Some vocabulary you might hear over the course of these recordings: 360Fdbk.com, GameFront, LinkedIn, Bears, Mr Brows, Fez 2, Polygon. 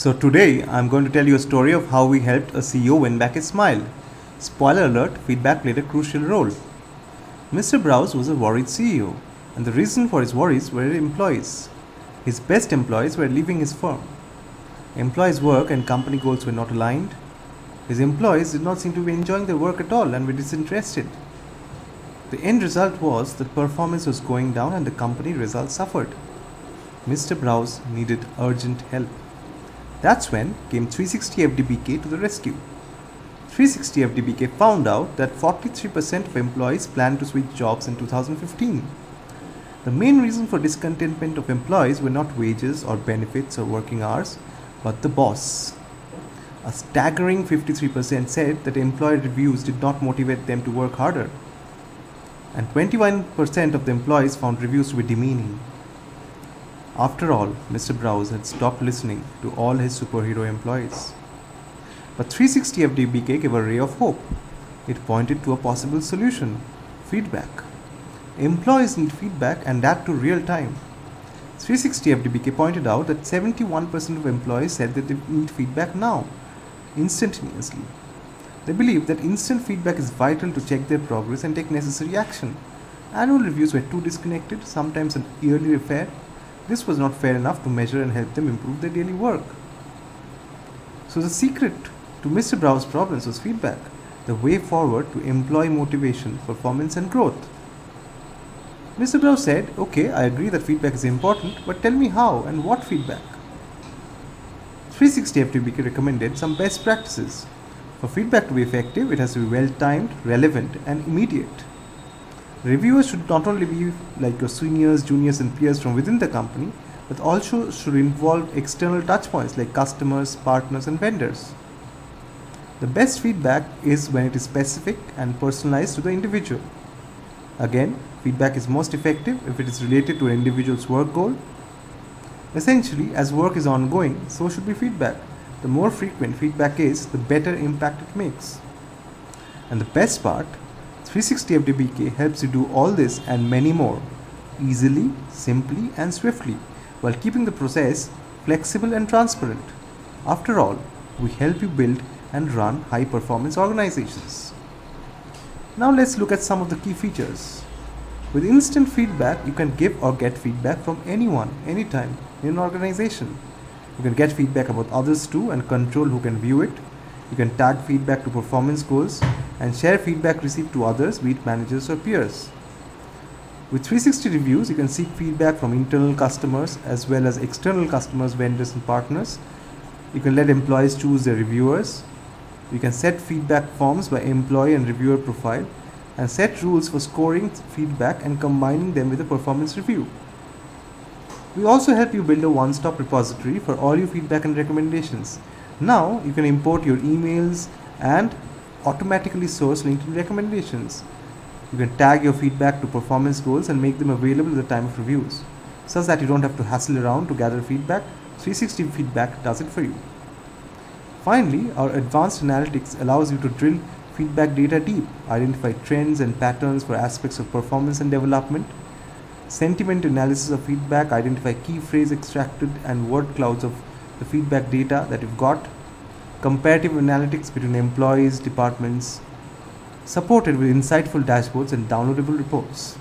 So today I'm going to tell you a story of how we helped a CEO win back his smile. Spoiler alert, feedback played a crucial role. Mr. Brows was a worried CEO, and the reason for his worries were employees. His best employees were leaving his firm. Employees' work and company goals were not aligned. His employees did not seem to be enjoying their work at all and were disinterested. The end result was that performance was going down and the company results suffered. Mr. Brows needed urgent help. That's when came 360Fdbk to the rescue. 360Fdbk found out that 43% of employees planned to switch jobs in 2015. The main reason for discontentment of employees were not wages or benefits or working hours, but the boss. A staggering 53% said that employee reviews did not motivate them to work harder. And 21% of the employees found reviews to be demeaning. After all, Mr. Brows had stopped listening to all his superhero employees. But 360Fdbk gave a ray of hope. It pointed to a possible solution: feedback. Employees need feedback, and that too real time. 360Fdbk pointed out that 71% of employees said that they need feedback now, instantaneously. They believe that instant feedback is vital to check their progress and take necessary action. Annual reviews were too disconnected, sometimes an yearly affair. This was not fair enough to measure and help them improve their daily work. So the secret to Mr. Brows' problems was feedback, the way forward to employee motivation, performance and growth. Mr. Brows said, "Okay, I agree that feedback is important, but tell me how and what feedback." 360Fdbk recommended some best practices. For feedback to be effective, it has to be well-timed, relevant and immediate. Reviewers should not only be like your seniors, juniors and peers from within the company, but also should involve external touchpoints like customers, partners and vendors. The best feedback is when it is specific and personalized to the individual. Again, feedback is most effective if it is related to an individual's work goal. Essentially, as work is ongoing, so should be feedback. The more frequent feedback is, the better impact it makes. And the best part, 360Fdbk helps you do all this and many more, easily, simply and swiftly, while keeping the process flexible and transparent. After all, we help you build and run high-performance organizations. Now let's look at some of the key features. With instant feedback, you can give or get feedback from anyone, anytime, in an organization. You can get feedback about others too and control who can view it. You can tag feedback to performance goals and share feedback received to others, be it managers or peers. With 360 reviews, you can seek feedback from internal customers as well as external customers, vendors and partners. You can let employees choose their reviewers. You can set feedback forms by employee and reviewer profile and set rules for scoring feedback and combining them with a performance review. We also help you build a one-stop repository for all your feedback and recommendations. Now you can import your emails and automatically source LinkedIn recommendations. You can tag your feedback to performance goals and make them available at the time of reviews, such that you don't have to hassle around to gather feedback. 360Fdbk does it for you. Finally, our advanced analytics allows you to drill feedback data deep, identify trends and patterns for aspects of performance and development. Sentiment analysis of feedback, identify key phrase extracted and word clouds of the feedback data that you've got. Comparative analytics between employees, departments, supported with insightful dashboards and downloadable reports.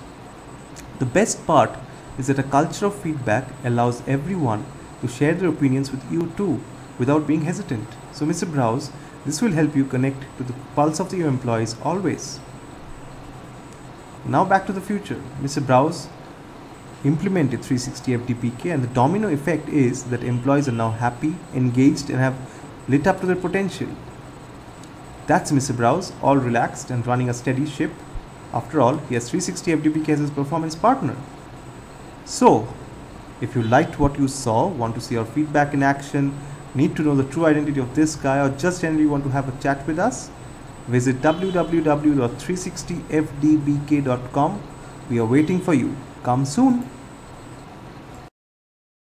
The best part is that a culture of feedback allows everyone to share their opinions with you too, without being hesitant. So Mr. Brows, this will help you connect to the pulse of your employees always. Now back to the future. Mr. Brows implemented 360Fdbk and the domino effect is that employees are now happy, engaged and have lit up to their potential. That's Mr. Brows, all relaxed and running a steady ship. After all, he has 360Fdbk as his performance partner. So, if you liked what you saw, want to see our feedback in action, need to know the true identity of this guy or just generally want to have a chat with us, visit www.360Fdbk.com. We are waiting for you. Come soon.